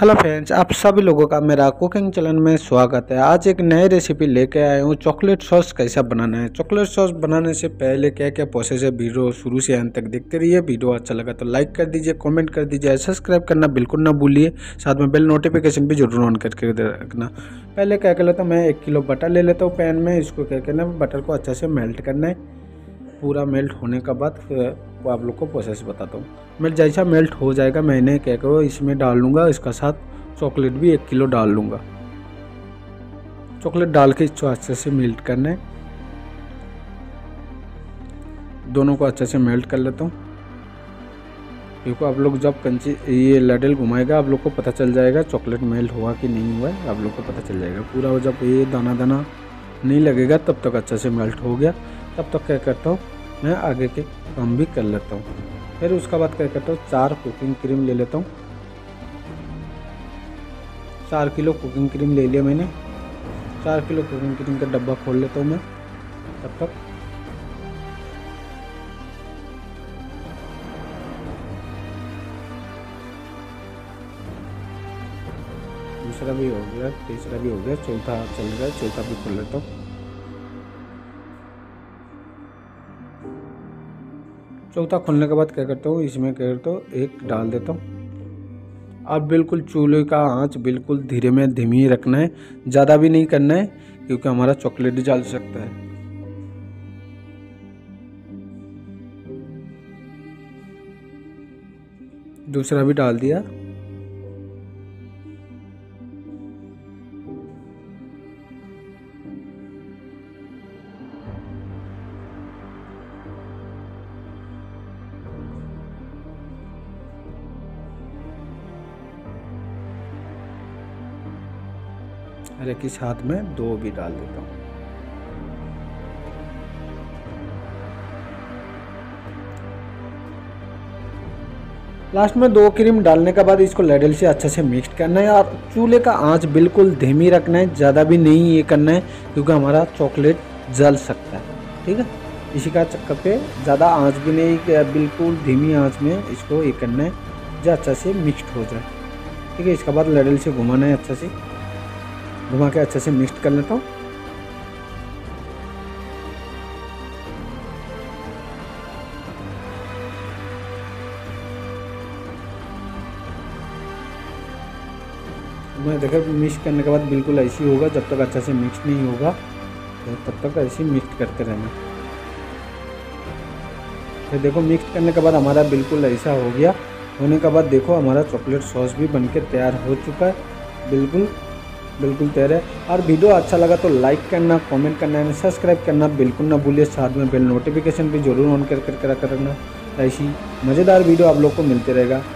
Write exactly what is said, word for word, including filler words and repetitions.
Hello friends, आप सभी लोगों का मेरा कुकिंग चैनल में स्वागत है। आज एक नई रेसिपी लेके आया हूँ, चॉकलेट सॉस कैसा बनाना है। चॉकलेट सॉस बनाने से पहले क्या क्या प्रोसेस है, वीडियो शुरू से अंत तक देखते रहिए। वीडियो अच्छा लगा तो लाइक कर दीजिए, कमेंट कर दीजिए, सब्सक्राइब करना बिल्कुल ना भूलिए। साथ में बेल नोटिफिकेशन भी जरूर ऑन करके रखना। पहले क्या कर लेता हूँ, मैं एक किलो बटर ले लेता हूँ पैन में। इसको क्या करना है, बटर को अच्छे से मेल्ट करना है। पूरा मेल्ट होने के बाद आप लोग को प्रोसेस बताता हूँ। मेल्ट जैसा मेल्ट हो जाएगा मैंने क्या करो इसमें डाल लूँगा। इसका साथ चॉकलेट भी एक किलो डाल लूँगा। चॉकलेट डाल के इसको अच्छे से मेल्ट करना है। दोनों को अच्छे से मेल्ट कर लेता हूँ। देखो आप लोग जब कंची ये लैडल घुमाएगा आप लोग को पता चल जाएगा चॉकलेट मेल्ट हुआ कि नहीं हुआ है, आप लोग को पता चल जाएगा। पूरा जब ये दाना दाना नहीं लगेगा तब तक अच्छे से मेल्ट हो गया। तब तक क्या करता हूँ, मैं आगे के काम भी कर लेता हूँ। फिर उसका बाद क्या करता हूँ, चार कुकिंग क्रीम ले लेता हूँ। चार किलो कुकिंग क्रीम ले लिया मैंने। चार किलो कुकिंग क्रीम का डब्बा खोल लेता हूँ मैं। तब तक दूसरा भी हो गया, तीसरा भी हो गया, चौथा चल गया, चौथा भी खोल लेता हूँ। चौथा खोलने के बाद क्या करता हूँ, इसमें क्या करता हूँ एक डाल देता हूँ। आप बिल्कुल चूल्हे का आँच बिल्कुल धीरे में धीमी रखना है, ज़्यादा भी नहीं करना है क्योंकि हमारा चॉकलेट जल सकता है। दूसरा भी डाल दिया। और एक साथ में दो भी डाल देता हूँ। लास्ट में दो क्रीम डालने के बाद इसको लैडल से अच्छे से मिक्स करना है। और चूल्हे का आंच बिल्कुल धीमी रखना है, ज़्यादा भी नहीं ये करना है क्योंकि हमारा चॉकलेट जल सकता है। ठीक है, इसी का चक्कर पे ज़्यादा आंच भी नहीं, बिल्कुल धीमी आंच में इसको ये करना है जो अच्छे से मिक्स हो जाए। ठीक है, इसके बाद लैडल से घुमाना है, अच्छे से घुमा के अच्छे से मिक्स कर लेता हूँ। मैं देखा मिक्स करने के बाद बिल्कुल ऐसे ही होगा। जब तक अच्छे से मिक्स नहीं होगा तब तक ऐसे ही मिक्स करते रहना। फिर देखो मिक्स करने के बाद हमारा बिल्कुल ऐसा हो गया। होने के बाद देखो हमारा चॉकलेट सॉस भी बनके तैयार हो चुका है, बिल्कुल बिल्कुल तैयार है। और वीडियो अच्छा लगा तो लाइक करना, कमेंट करना एंड सब्सक्राइब करना बिल्कुल ना भूलिए। साथ में बेल नोटिफिकेशन भी जरूर ऑन कर कर रखना। ऐसी मज़ेदार वीडियो आप लोग को मिलते रहेगा।